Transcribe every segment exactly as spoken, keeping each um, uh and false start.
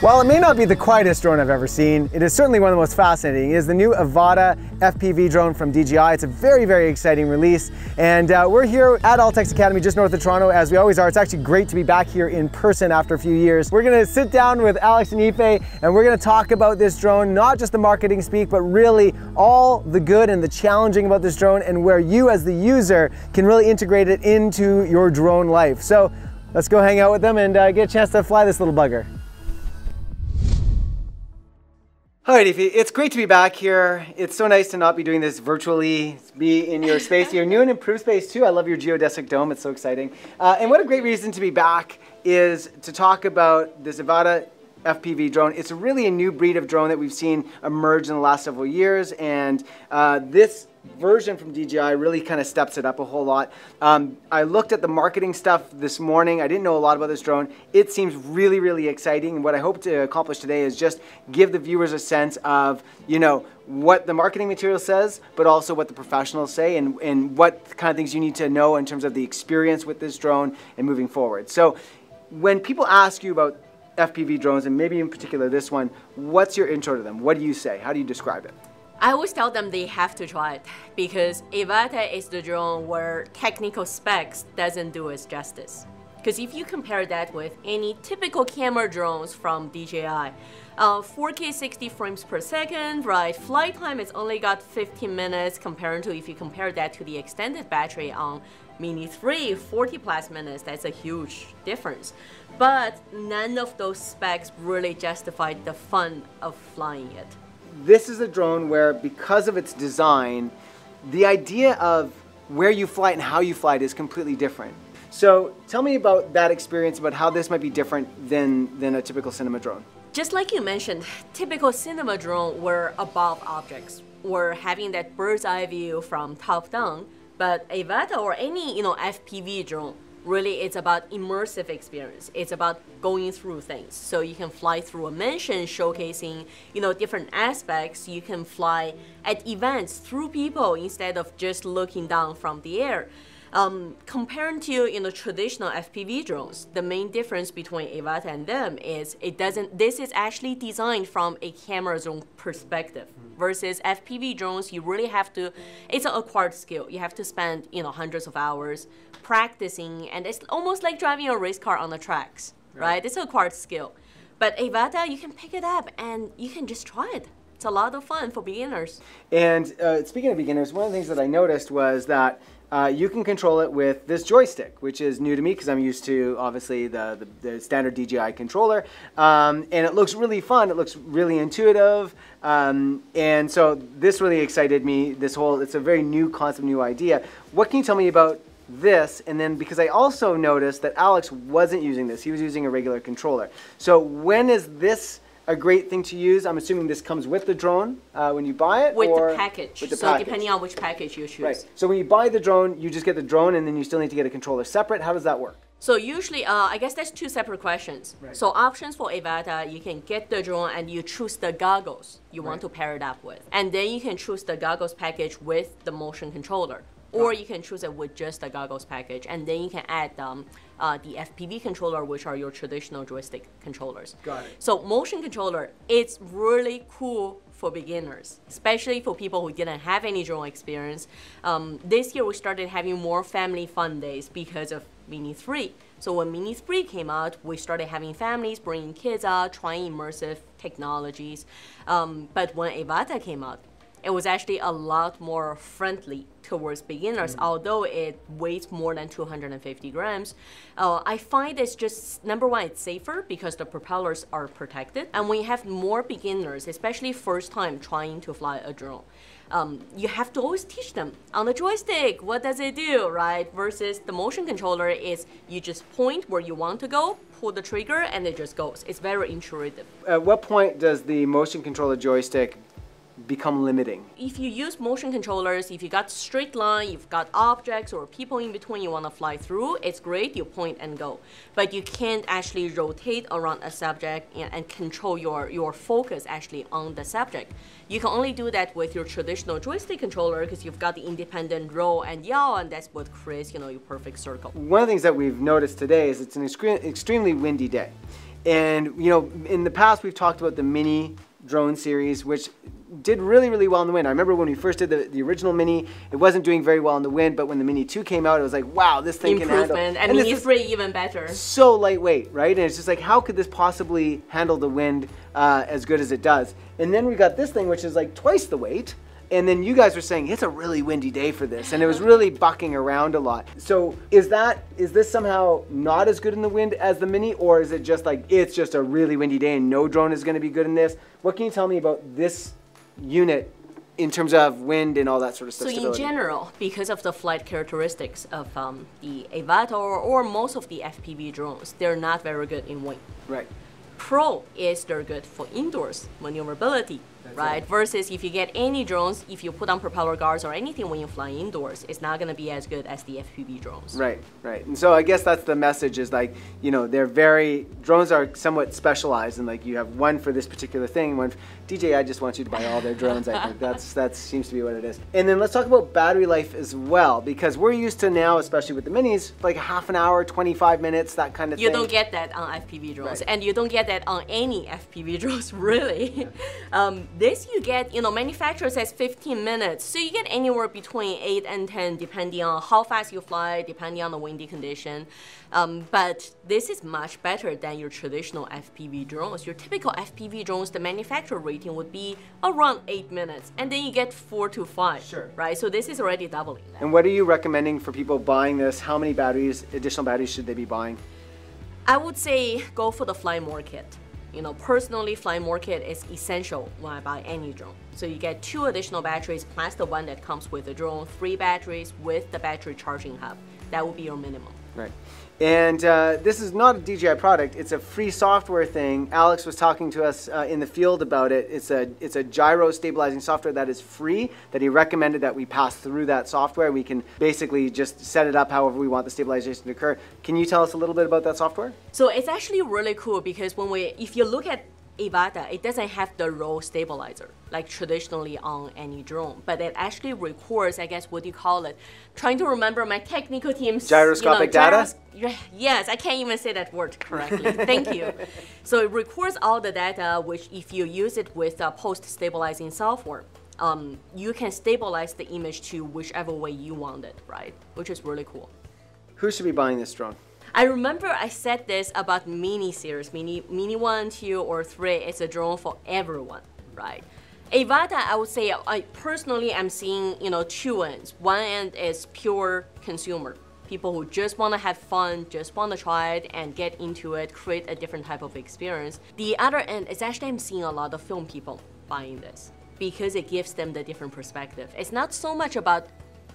While it may not be the quietest drone I've ever seen, it is certainly one of the most fascinating. It is the new Avata F P V drone from D J I. It's a very, very exciting release. And uh, we're here at Altex Academy, just north of Toronto, as we always are. It's actually great to be back here in person after a few years. We're gonna sit down with Alex and Yifei, and we're gonna talk about this drone, not just the marketing speak, but really all the good and the challenging about this drone and where you as the user can really integrate it into your drone life. So let's go hang out with them and uh, get a chance to fly this little bugger. All right, Yifei, it's great to be back here. It's so nice to not be doing this virtually, be in your space, your new and improved space too. I love your geodesic dome, it's so exciting. Uh, and what a great reason to be back is to talk about this Avata F P V drone. It's really a new breed of drone that we've seen emerge in the last several years, and uh, this version from D J I really kind of steps it up a whole lot. Um, I looked at the marketing stuff this morning. I didn't know a lot about this drone. It seems really, really exciting. And what I hope to accomplish today is just give the viewers a sense of, you know, what the marketing material says, but also what the professionals say and, and what kind of things you need to know in terms of the experience with this drone and moving forward. So when people ask you about F P V drones, and maybe in particular this one, what's your intro to them? What do you say? How do you describe it? I always tell them they have to try it, because Avata is the drone where technical specs doesn't do us justice. Because if you compare that with any typical camera drones from D J I, uh, four K sixty frames per second, right? Flight time is only got fifteen minutes compared to, if you compare that to the extended battery on Mini three, forty plus minutes, that's a huge difference. But none of those specs really justified the fun of flying it. This is a drone where, because of its design, the idea of where you fly it and how you fly it is completely different. So tell me about that experience, about how this might be different than, than a typical cinema drone. Just like you mentioned, typical cinema drone were above objects. We're having that bird's eye view from top down, but Avata or any, you know, F P V drone, really, it's about immersive experience. It's about going through things. So you can fly through a mansion, showcasing, you know, different aspects. You can fly at events through people instead of just looking down from the air. Um, compared to, you know, traditional F P V drones, the main difference between Avata and them is it doesn't. This is actually designed from a camera drone perspective. Versus F P V drones, you really have to. It's an acquired skill. You have to spend, you know, hundreds of hours practicing, and it's almost like driving a race car on the tracks, right? right? It's an acquired skill. But Avata, you can pick it up and you can just try it. It's a lot of fun for beginners. And uh, speaking of beginners, one of the things that I noticed was that uh, you can control it with this joystick, which is new to me because I'm used to, obviously, the, the, the standard D J I controller. Um, and it looks really fun. It looks really intuitive. Um, and so this really excited me, this whole, it's a very new concept, new idea. What can you tell me about this? And then, because I also noticed that Alex wasn't using this, he was using a regular controller. So when is this a great thing to use? I'm assuming this comes with the drone uh, when you buy it? With or the package. With the so package. Depending on which package you choose. Right. So when you buy the drone, you just get the drone and then you still need to get a controller separate. How does that work? So usually, uh, I guess that's two separate questions. Right. So options for Avata, you can get the drone and you choose the goggles you want right. to pair it up with. And then you can choose the goggles package with the motion controller. Or you can choose it with just the goggles package, and then you can add um, uh, the F P V controller, which are your traditional joystick controllers. Got it. So motion controller, it's really cool for beginners, especially for people who didn't have any drone experience. Um, this year we started having more family fun days because of Mini three. So when Mini three came out, we started having families bringing kids out, trying immersive technologies. Um, but when Avata came out, it was actually a lot more friendly towards beginners, mm-hmm. although it weighs more than two hundred fifty grams. Uh, I find it's just, number one, it's safer because the propellers are protected. And when you have more beginners, especially first time trying to fly a drone, um, you have to always teach them on the joystick, what does it do, right? Versus the motion controller is you just point where you want to go, pull the trigger, and it just goes. It's very intuitive. At what point does the motion controller joystick become limiting? If you use motion controllers, if you got straight line, you've got objects or people in between you want to fly through, it's great, you point and go. But you can't actually rotate around a subject and, and control your, your focus actually on the subject. You can only do that with your traditional joystick controller because you've got the independent roll and yaw, and that's what creates, you know, your perfect circle. One of the things that we've noticed today is it's an extreme, extremely windy day. And you know, in the past we've talked about the Mini drone series, which did really, really well in the wind. I remember when we first did the, the original Mini, it wasn't doing very well in the wind, but when the Mini two came out, it was like, wow, this thing can handle. Improvement, and, and Mini three even better. So lightweight, right? And it's just like, how could this possibly handle the wind uh, as good as it does? And then we got this thing, which is like twice the weight. And then you guys were saying, it's a really windy day for this. And it was really bucking around a lot. So is that, is this somehow not as good in the wind as the Mini? Or is it just like, it's just a really windy day and no drone is gonna be good in this? What can you tell me about this unit in terms of wind and all that sort of stuff? So stability. In general, because of the flight characteristics of um, the Avata or, or most of the F P V drones, they're not very good in wind. Right. Pro is they're good for indoors maneuverability. That's right? It. Versus if you get any drones, if you put on propeller guards or anything when you fly indoors, it's not going to be as good as the F P V drones. Right, right. And so I guess that's the message is like, you know, they're very, drones are somewhat specialized and like you have one for this particular thing, one, for, D J I just wants you to buy all their drones, I think. That's, that seems to be what it is. And then let's talk about battery life as well, because we're used to now, especially with the Minis, like half an hour, twenty-five minutes, that kind of you thing. You don't get that on F P V drones. Right. And you don't get that on any F P V drones, really. Yeah. um, This you get, you know, manufacturer says fifteen minutes, so you get anywhere between eight and ten depending on how fast you fly, depending on the windy condition. Um, but this is much better than your traditional F P V drones. Your typical F P V drones, the manufacturer rating would be around eight minutes, and then you get four to five, sure. Right? So this is already doubling that. And what are you recommending for people buying this? How many batteries, additional batteries should they be buying? I would say go for the Fly More kit. You know, personally, Fly More kit is essential when I buy any drone. So you get two additional batteries plus the one that comes with the drone, three batteries with the battery charging hub. That would be your minimum. Right. And uh, this is not a D J I product. It's a free software thing. Alex was talking to us uh, in the field about it. It's a, it's a gyro stabilizing software that is free, that he recommended that we pass through that software. We can basically just set it up however we want the stabilization to occur. Can you tell us a little bit about that software? So it's actually really cool because when we, if you look at Avata, it doesn't have the roll stabilizer like traditionally on any drone, but it actually records, I guess, what do you call it? Trying to remember my technical team's gyroscopic you know, gyros data? Yes, I can't even say that word correctly. Thank you. So it records all the data, which if you use it with uh, post-stabilizing software, um, you can stabilize the image to whichever way you want it, right? Which is really cool. Who should be buying this drone? I remember I said this about Mini series, Mini, Mini one, two, or three, it's a drone for everyone, right? Avata, I would say, I personally am seeing, you know, two ends. One end is pure consumer, people who just want to have fun, just want to try it and get into it, create a different type of experience. The other end is actually I'm seeing a lot of film people buying this because it gives them the different perspective. It's not so much about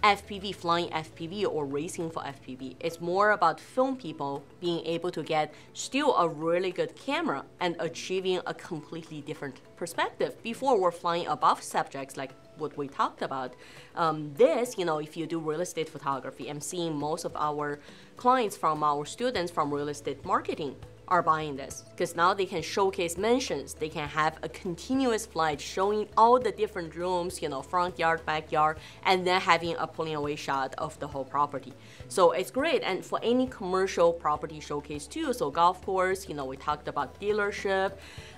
F P V, flying F P V or racing for F P V. It's more about film people being able to get still a really good camera and achieving a completely different perspective. Before we're flying above subjects like what we talked about. Um, this, you know, if you do real estate photography, I'm seeing most of our clients from our students from real estate marketing are buying this because now they can showcase mansions. They can have a continuous flight showing all the different rooms, you know, front yard, backyard, and then having a pulling away shot of the whole property. So it's great. And for any commercial property showcase too, so golf course, you know, we talked about dealership,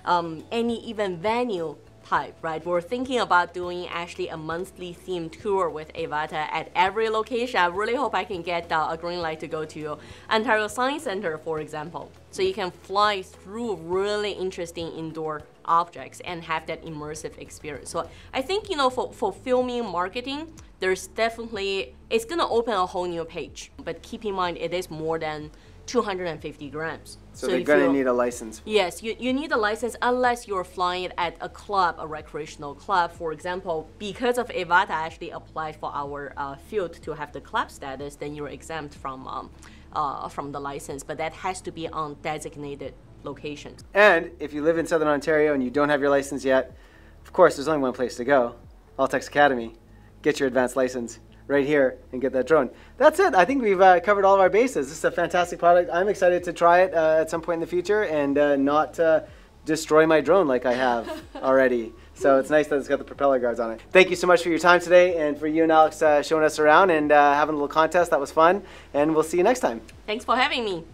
um, any even venue type, right? We're thinking about doing actually a monthly themed tour with Avata at every location. I really hope I can get uh, a green light to go to Ontario Science Center, for example. So you can fly through really interesting indoor objects and have that immersive experience. So I think, you know, for, for filming marketing, there's definitely, it's gonna open a whole new page, but keep in mind it is more than two hundred fifty grams. So, so they're going to need a license. Yes, you, you need a license unless you're flying at a club, a recreational club. For example, because of Avata actually applied for our uh, field to have the club status, then you're exempt from, um, uh, from the license, but that has to be on designated locations. And if you live in Southern Ontario and you don't have your license yet, of course, there's only one place to go, Altex Academy. Get your advanced license right here and get that drone. That's it. I think we've uh, covered all of our bases. This is a fantastic product. I'm excited to try it uh, at some point in the future and uh, not uh, destroy my drone like I have already. So it's nice that it's got the propeller guards on it. Thank you so much for your time today and for you and Alex uh, showing us around and uh, having a little contest. That was fun. And we'll see you next time. Thanks for having me.